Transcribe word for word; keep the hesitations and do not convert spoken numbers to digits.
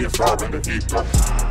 It's all in the heat.